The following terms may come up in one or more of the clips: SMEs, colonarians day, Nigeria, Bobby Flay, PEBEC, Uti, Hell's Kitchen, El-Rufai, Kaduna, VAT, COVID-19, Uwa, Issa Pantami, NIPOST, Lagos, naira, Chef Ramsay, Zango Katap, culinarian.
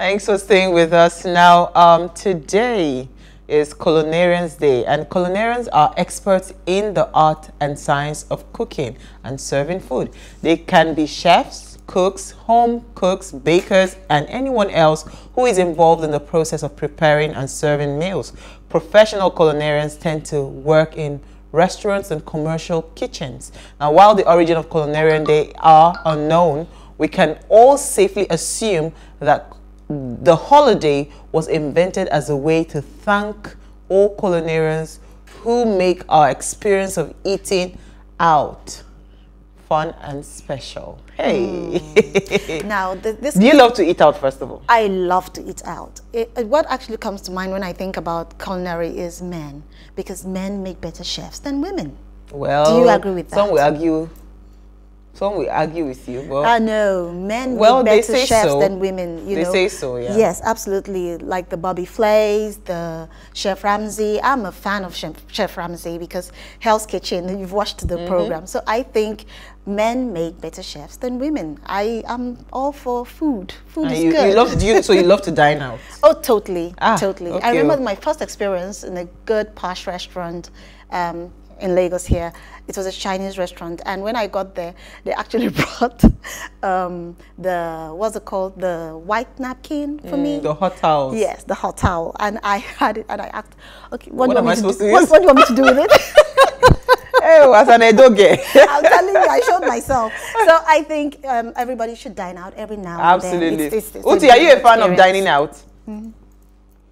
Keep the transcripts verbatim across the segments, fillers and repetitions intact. Thanks for staying with us. Now, um, today is Culinarians Day, and culinarians are experts in the art and science of cooking and serving food. They can be chefs, cooks, home cooks, bakers, and anyone else who is involved in the process of preparing and serving meals. Professional culinarians tend to work in restaurants and commercial kitchens. Now, while the origin of Culinarian Day are unknown, we can all safely assume that the holiday was invented as a way to thank all culinarians who make our experience of eating out fun and special. Hey. Mm. Now, th this. Do you love to eat out, first of all? I love to eat out. It, it, what actually comes to mind when I think about culinary is men, because men make better chefs than women. Well, do you agree with that? Some will argue. Some will argue with you. Well, I know men well, make better chefs so. than women. You they know? say so. Yeah. Yes, absolutely. Like the Bobby Flays, the Chef Ramsay. I'm a fan of Chef, Chef Ramsay because Hell's Kitchen. You've watched the mm-hmm. program, so I think men make better chefs than women. I am all for food. Food and is you, good. You love, you, so you love to dine out. Oh, totally, ah, totally. Okay. I remember my first experience in a good posh restaurant. Um, in Lagos here. It was a Chinese restaurant, and when I got there, they actually brought um, the, what's it called, the white napkin for mm, me. The hot towel. Yes, the hot towel. And I had it, and I asked, okay, what, what do you want am me I supposed to do? To what, what do you want me to do with it? Oh, as an edoge. I'm telling you, I showed myself. So I think um, everybody should dine out every now Absolutely. and then. Absolutely. It's, it's, it's Uti, are you a fan experience. of dining out? Mm-hmm.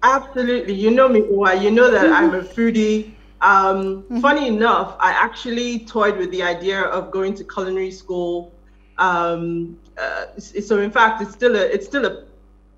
Absolutely. You know me, Uwa. You know that mm-hmm. I'm a foodie. Um, mm-hmm. Funny enough, I actually toyed with the idea of going to culinary school. Um, uh, so in fact, it's still a it's still a,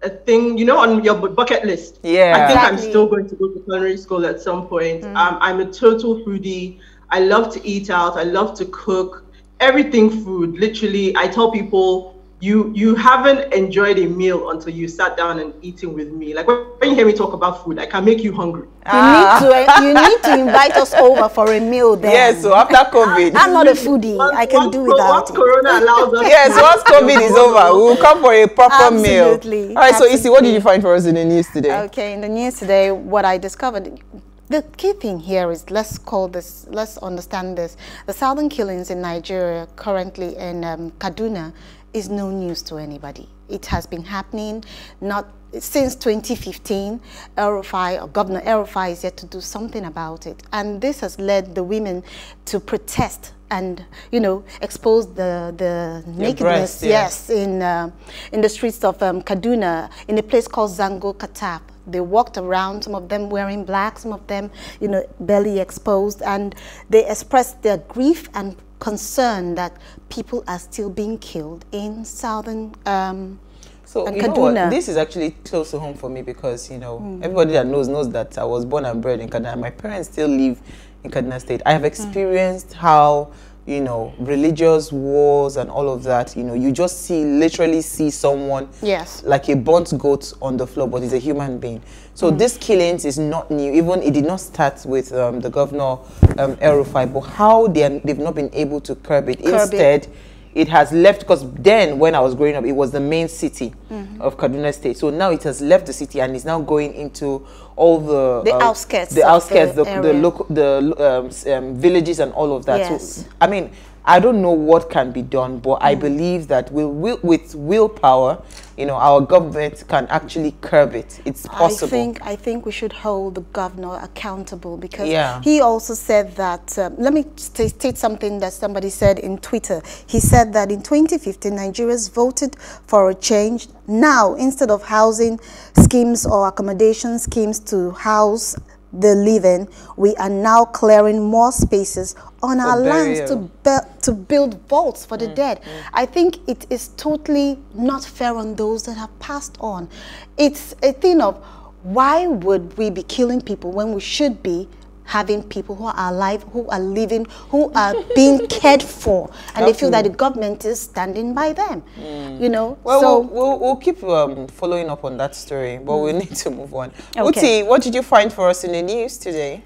a thing, you know, on your bucket list. Yeah, I think exactly. I'm still going to go to culinary school at some point. Mm-hmm. um, I'm a total foodie. I love to eat out. I love to cook. Everything food. Literally, I tell people, you you haven't enjoyed a meal until you sat down and eating with me. Like, when you hear me talk about food, I can make you hungry. Ah. You need to you need to invite us over for a meal then. Yes, so after COVID. I'm not a foodie. Once, I can once, do without. Once Corona allows us. Yes, once COVID is over, we'll come for a proper Absolutely. meal. Absolutely. All right, Absolutely. so Issy, what did you find for us in the news today? Okay, in the news today, what I discovered, the key thing here is, let's call this, let's understand this. The southern killings in Nigeria, currently in um, Kaduna, is no news to anybody. It has been happening not since twenty fifteen. El-Rufai, or Governor El-Rufai, is yet to do something about it, and this has led the women to protest and, you know, expose the the Your nakedness. Breast, yes. yes, in uh, in the streets of um, Kaduna, in a place called Zango Katap. They walked around, some of them wearing black, some of them, you know, belly exposed, and they expressed their grief and concern that people are still being killed in southern um, so, and you Kaduna. Know what? This is actually close to home for me because, you know, mm. everybody that knows knows that I was born and bred in Kaduna. My parents still live in Kaduna State. I have experienced mm. how, you know, religious wars and all of that, you know, you just see, literally see someone yes. like a burnt goat on the floor, but he's a human being. So mm. this killings is not new. Even it did not start with um, the governor um, El-Rufai, but how they are, they've not been able to curb it. Curb Instead, it. it has left, because then when I was growing up, it was the main city mm-hmm. of Kaduna State. So now it has left the city and is now going into all the the uh, outskirts, the outskirts, the the, the local, the um, um, villages, and all of that. Yes. So, I mean, I don't know what can be done, but mm-hmm. I believe that we will, with willpower, you know, our government can actually curb it. It's possible. I think I think we should hold the governor accountable, because yeah. he also said that. Um, let me st state something that somebody said in Twitter. He said that in twenty fifteen, Nigerians voted for a change. Now, instead of housing schemes or accommodation schemes to house the living, we are now clearing more spaces on for our burial. lands to be to build vaults for the mm, dead. Mm. I think it is totally not fair on those that have passed on. It's a thing of, why would we be killing people when we should be having people who are alive, who are living, who are being cared for, and Absolutely. they feel that the government is standing by them. Mm. You know. Well, so we'll, we'll, we'll keep um, following up on that story, but mm. we need to move on. Okay. Uti, what did you find for us in the news today?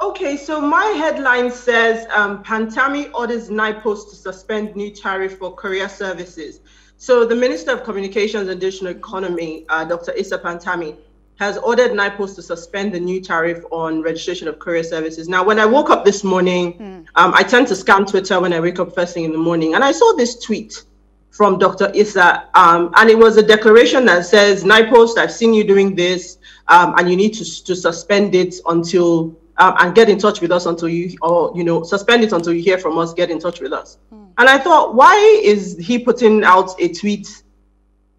Okay, so my headline says um, Pantami orders NIPOST to suspend new tariff for courier services. So the Minister of Communications and Digital Economy, uh, Doctor Issa Pantami, has ordered NIPOST to suspend the new tariff on registration of courier services. Now, when I woke up this morning, mm. um, I tend to scan Twitter when I wake up first thing in the morning, and I saw this tweet from Doctor Issa, um, and it was a declaration that says, NIPOST, I've seen you doing this, um, and you need to, to suspend it until, um, and get in touch with us until you, or, you know, suspend it until you hear from us, get in touch with us. Mm. And I thought, why is he putting out a tweet,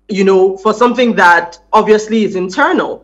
you know, for something that obviously is internal?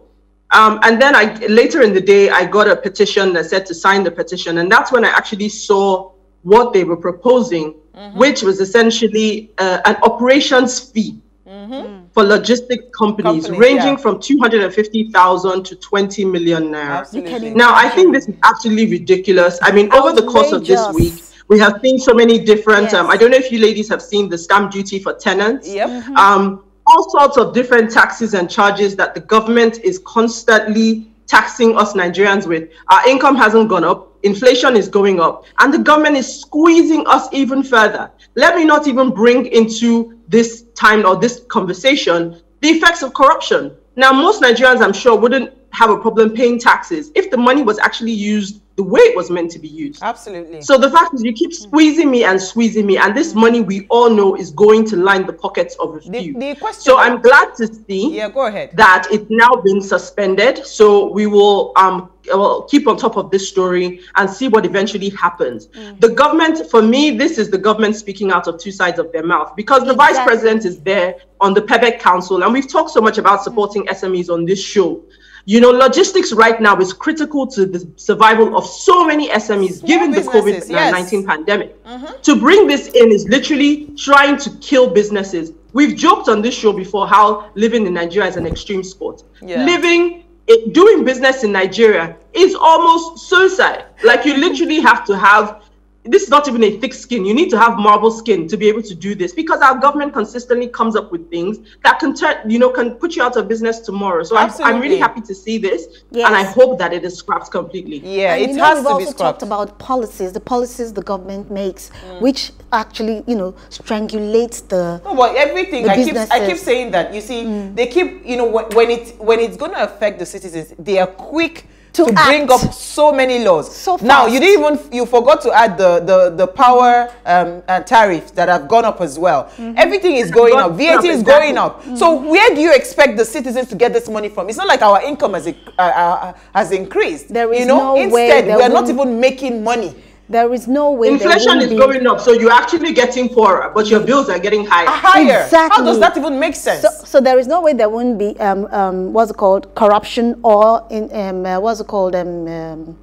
Um, and then I, later in the day, I got a petition that said to sign the petition. And that's when I actually saw what they were proposing, mm-hmm. which was essentially uh, an operations fee mm-hmm. for logistics companies, companies ranging yeah. from two hundred fifty thousand to twenty million naira. Now, I think this is absolutely ridiculous. I mean, outrageous. Over the course of this week, we have seen so many different, yes. um, I don't know if you ladies have seen the stamp duty for tenants. Yep. Mm-hmm. um, all sorts of different taxes and charges that the government is constantly taxing us Nigerians with. Our income hasn't gone up, inflation is going up, and the government is squeezing us even further. Let me not even bring into this time or this conversation the effects of corruption. Now, most Nigerians, I'm sure, wouldn't have a problem paying taxes if the money was actually used the way it was meant to be used. Absolutely. So the fact is, you keep squeezing me and squeezing me, and this money we all know is going to line the pockets of a few. The, the question, so I'm glad to see yeah, go ahead. that it's now been suspended. So we will um will keep on top of this story and see what eventually happens. Mm. The government, for me, this is the government speaking out of two sides of their mouth, because the exactly. vice president is there on the PEBEC Council, and we've talked so much about supporting mm. S M Es on this show. You know, logistics right now is critical to the survival of so many S M Es, small given the COVID nineteen yes. pandemic. Mm-hmm. To bring this in is literally trying to kill businesses. We've joked on this show before how living in Nigeria is an extreme sport. Yeah. Living, it, doing business in Nigeria is almost suicide. Like, you literally have to have, this is not even a thick skin. You need to have marble skin to be able to do this, because our government consistently comes up with things that can turn, you know, can put you out of business tomorrow. So I, I'm really happy to see this, yes. and I hope that it is scrapped completely. Yeah, and it you know, has we've to also be scrapped. Talked about policies, the policies the government makes, mm. which actually, you know, strangulates the. No, well, everything. The I keep, I keep saying that. You see, mm. they keep, you know, when it when it's going to affect the citizens, they are quick to, to bring up so many laws. So fast. Now, you didn't even, you forgot to add the the, the power um, uh, tariffs that have gone up as well. Mm-hmm. Everything is going up. V A T is going up. Mm-hmm. So where do you expect the citizens to get this money from? It's not like our income has uh, uh, has increased. There is you know? no Instead, way. Instead, we are not even making money. There is no way. Inflation is going up, so you're actually getting poorer, but your bills are getting higher. Higher. Exactly. How does that even make sense? So, so there is no way there won't be um um what's it called corruption or in um uh, what's it called um um.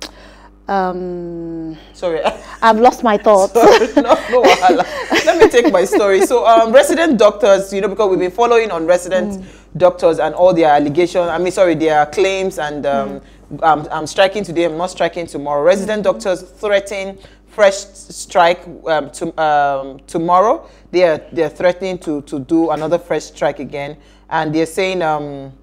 um Sorry, I've lost my thoughts. Sorry, no, no, let me take my story. So um, resident doctors, you know, because we've been following on resident mm. doctors and all their allegations. I mean, sorry, their claims and. Um, mm. I'm, I'm striking today, I'm not striking tomorrow. Resident mm-hmm. doctors threaten fresh strike um, to, um, tomorrow. They are, they are threatening to, to do another fresh strike again. And they're saying um,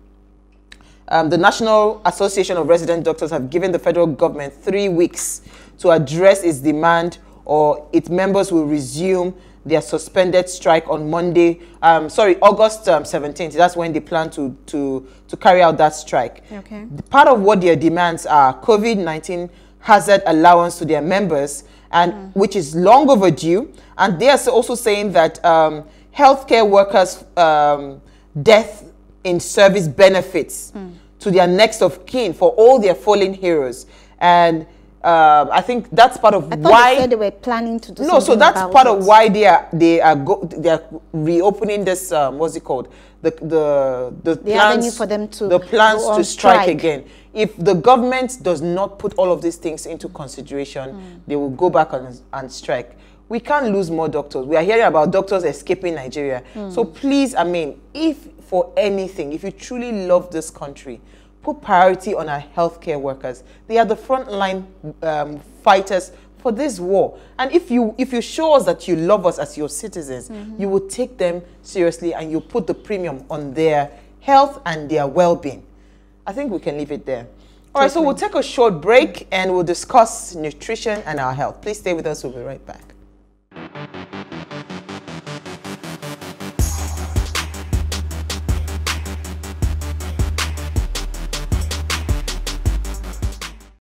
um, the National Association of Resident Doctors have given the federal government three weeks to address its demand, or its members will resume their suspended strike on Monday, um, sorry, August um, seventeenth. That's when they plan to, to, to carry out that strike. Okay. Part of what their demands are COVID nineteen hazard allowance to their members, and mm. which is long overdue. And they are also saying that um, healthcare workers' um, death in service benefits mm. to their next of kin for all their fallen heroes. And Uh, I think that's part of I why you said they were planning to do no. So that's part it. of why they are they are go, they are reopening this. Um, what's it called? The the the, the plans for them to the plans to strike, strike again. If the government does not put all of these things into consideration, mm. they will go back and, and strike. We can't lose more doctors. We are hearing about doctors escaping Nigeria. Mm. So please, I mean, if for anything, if you truly love this country, put priority on our healthcare workers. They are the frontline um, fighters for this war. And if you if you show us that you love us as your citizens, mm-hmm. you will take them seriously and you put the premium on their health and their well-being. I think we can leave it there. All right, so we'll take a short break and we'll discuss nutrition and our health. Please stay with us. We'll be right back.